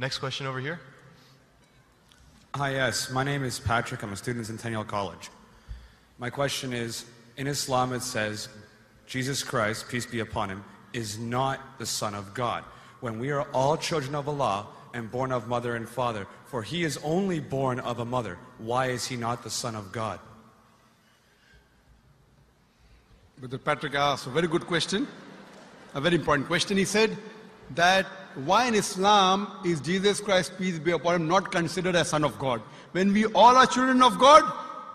Next question over here. Hi, yes. My name is Patrick. I'm a student at Centennial College. My question is, in Islam it says, Jesus Christ, peace be upon him, is not the Son of God, when we are all children of Allah and born of mother and father, for he is only born of a mother. Why is he not the Son of God? Brother Patrick asked a very good question, a very important question. He said that why in Islam is Jesus Christ, peace be upon him, not considered as Son of God? When we all are children of God,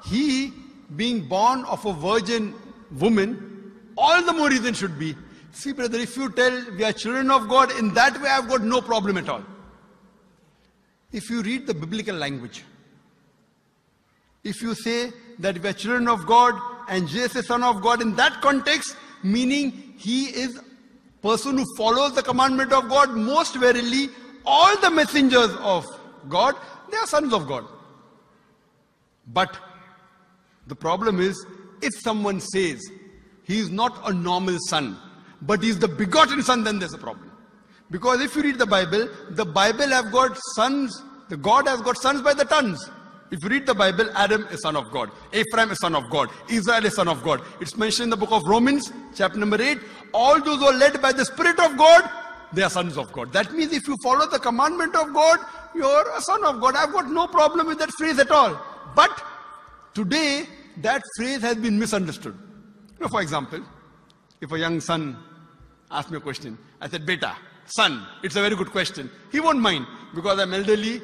he being born of a virgin woman, all the more reason should be. See, brother, if you tell we are children of God, in that way I've got no problem at all. If you read the biblical language, if you say that we are children of God and Jesus is Son of God, in that context, meaning he is a person who follows the commandment of God most verily. All the messengers of God, they are sons of God. But the problem is, if someone says he is not a normal son, but he is the begotten son, then there's a problem. Because if you read the Bible have got sons, the God has got sons by the tons. If you read the Bible, Adam is son of God, Ephraim is son of God, Israel is son of God. It's mentioned in the book of Romans, chapter number 8. All those who are led by the Spirit of God, they are sons of God. That means if you follow the commandment of God, you're a son of God. I've got no problem with that phrase at all. But today, that phrase has been misunderstood. You know, for example, if a young son asked me a question, I said, beta, son, it's a very good question. He won't mind because I'm elderly,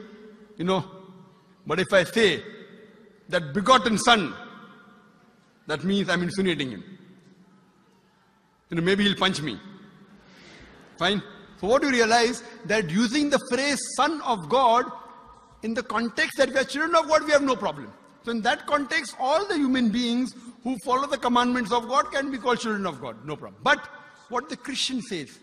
you know. But if I say that begotten son, that means I'm insinuating him. You know, maybe he'll punch me. Fine. So what do you realize? That using the phrase son of God in the context that we are children of God, we have no problem. So in that context, all the human beings who follow the commandments of God can be called children of God. No problem. But what the Christian says,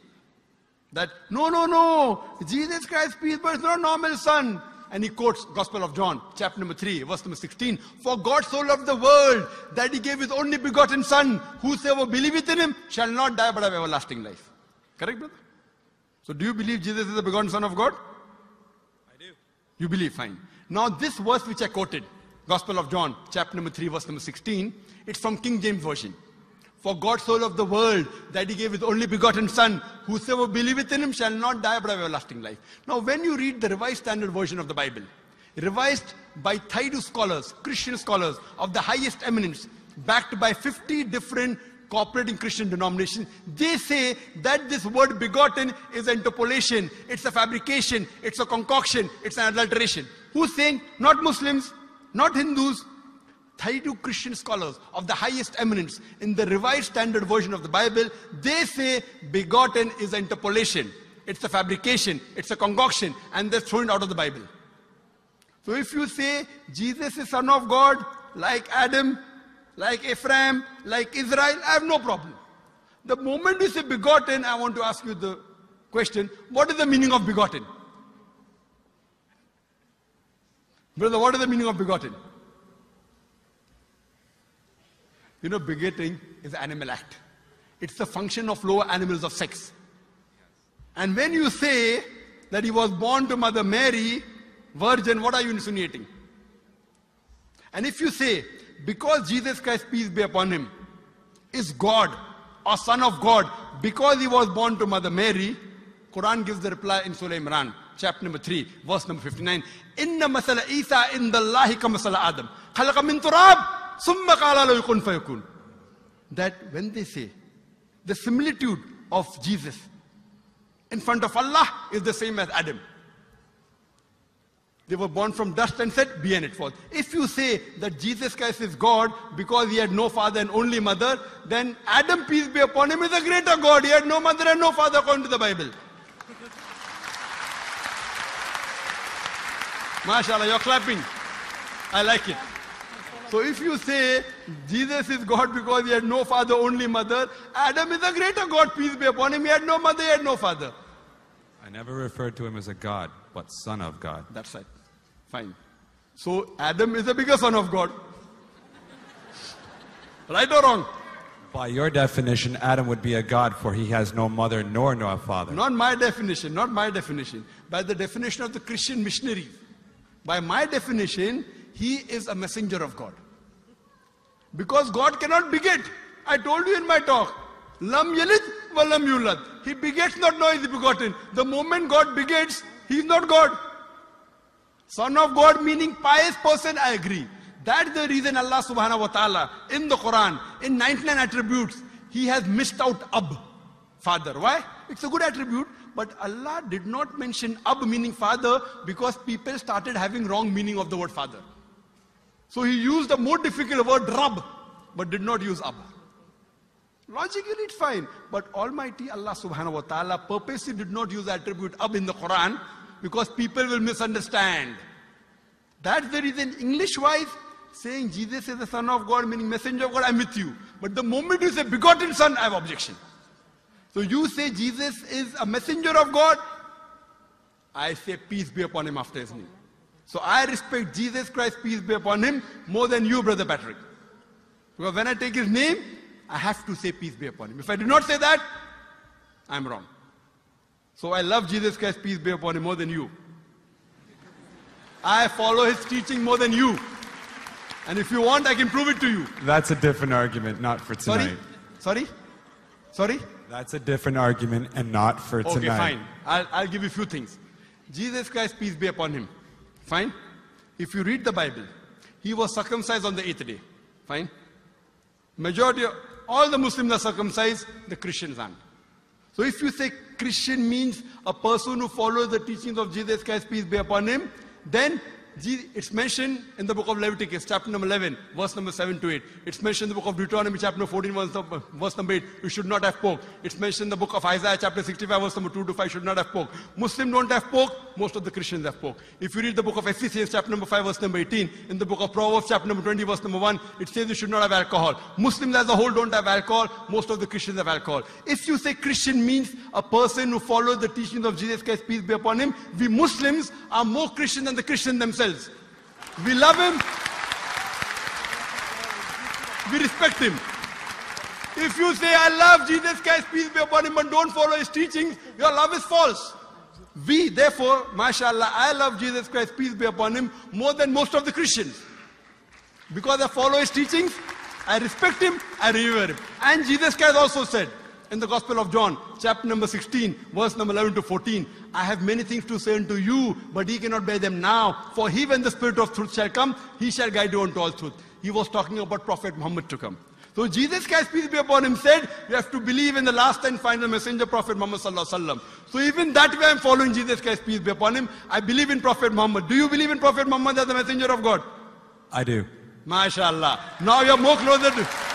that no, Jesus Christ, peace, but it's not a normal son. And he quotes Gospel of John, chapter number 3, verse number 16. For God so loved the world that he gave his only begotten son. Whosoever believeth in him shall not die but have everlasting life. Correct, brother? So do you believe Jesus is the begotten son of God? I do. You believe, fine. Now this verse which I quoted, Gospel of John, chapter number 3, verse number 16. It's from King James Version. For God so loved the world that he gave his only begotten son. Whosoever believeth in him shall not die but have everlasting life. Now when you read the Revised Standard Version of the Bible, revised by Thaidu scholars, Christian scholars of the highest eminence, backed by 50 different cooperating Christian denominations, they say that this word begotten is an interpolation, it's a fabrication, it's a concoction, it's an adulteration. Who's saying? Not Muslims, not Hindus. 32 Christian scholars of the highest eminence in the Revised Standard Version of the Bible, they say begotten is an interpolation, it's a fabrication, it's a concoction, and they're thrown out of the Bible. So if you say Jesus is son of God, like Adam, like Ephraim, like Israel, I have no problem. The moment you say begotten, I want to ask you the question, what is the meaning of begotten? Brother, what is the meaning of begotten? You know, begetting is an animal act. It's the function of lower animals of sex. And when you say that he was born to Mother Mary, virgin, what are you insinuating? And if you say, because Jesus Christ, peace be upon him, is God or Son of God, because he was born to Mother Mary, Quran gives the reply in Surah Imran, chapter number 3, verse number 59. Inna masala Isa in the Lahi ka masala Adam. Khalaqa min turab. That when they say the similitude of Jesus in front of Allah is the same as Adam. They were born from dust and said, be and it was. If you say that Jesus Christ is God because he had no father and only mother, then Adam, peace be upon him, is a greater God. He had no mother and no father according to the Bible. MashaAllah, you're clapping. I like it. So if you say Jesus is God because he had no father, only mother, Adam is a greater God, peace be upon him. He had no mother, he had no father. I never referred to him as a God, but son of God. That's right. Fine. So Adam is a bigger son of God. Right or wrong? By your definition, Adam would be a god, for he has no mother nor no father. Not my definition, not my definition. By the definition of the Christian missionaries. By my definition, he is a messenger of God. Because God cannot beget. I told you in my talk. Lam yalid wa lam yulad. He begets not, nor is he begotten. The moment God begets, he is not God. Son of God meaning pious person, I agree. That's the reason Allah subhanahu wa ta'ala in the Quran, in 99 attributes, he has missed out Ab, father. Why? It's a good attribute, but Allah did not mention Ab meaning father because people started having wrong meaning of the word father. So he used a more difficult word Rabb, but did not use Ab. Logically it's fine, but Almighty Allah subhanahu wa ta'ala purposely did not use the attribute Ab in the Quran because people will misunderstand. That's the reason English-wise, saying Jesus is the Son of God, meaning messenger of God, I'm with you. But the moment you say begotten son, I have objection. So you say Jesus is a messenger of God, I say peace be upon him after his name. So I respect Jesus Christ, peace be upon him, more than you, Brother Patrick. Because when I take his name, I have to say peace be upon him. If I do not say that, I'm wrong. So I love Jesus Christ, peace be upon him, more than you. I follow his teaching more than you. And if you want, I can prove it to you. That's a different argument, not for tonight. Sorry? Sorry? Sorry? That's a different argument and not for tonight. Okay, fine. I'll give you a few things. Jesus Christ, peace be upon him. Fine? If you read the Bible, he was circumcised on the 8th day. Fine? Majority of all the Muslims are circumcised, the Christians aren't. So if you say Christian means a person who follows the teachings of Jesus Christ, peace be upon him, then it's mentioned in the book of Leviticus, chapter number 11, verse number 7 to 8. It's mentioned in the book of Deuteronomy, chapter 14, verse number 8. You should not have pork. It's mentioned in the book of Isaiah, chapter 65, verse number 2 to 5. You should not have pork. Muslims don't have pork. Most of the Christians have pork. If you read the book of Ephesians, chapter number 5, verse number 18, in the book of Proverbs, chapter number 20, verse number 1, it says you should not have alcohol. Muslims as a whole don't have alcohol. Most of the Christians have alcohol. If you say Christian means a person who follows the teachings of Jesus Christ, peace be upon him, we Muslims are more Christian than the Christians themselves. We love him, we respect him. If you say, I love Jesus Christ, peace be upon him, but don't follow his teachings, your love is false. We, therefore, mashallah, I love Jesus Christ, peace be upon him, more than most of the Christians. Because I follow his teachings, I respect him, I revere him. And Jesus Christ also said, in the Gospel of John, chapter number 16, verse number 11 to 14, I have many things to say unto you, but ye cannot bear them now. For he, when the Spirit of truth shall come, he shall guide you unto all truth. He was talking about Prophet Muhammad to come. So Jesus Christ, peace be upon him, said, you have to believe in the last and final messenger, Prophet Muhammad sallallahu alaihi wasallam. So even that way I'm following Jesus Christ, peace be upon him. I believe in Prophet Muhammad. Do you believe in Prophet Muhammad as the messenger of God? I do. MashaAllah. Now you're more closer to...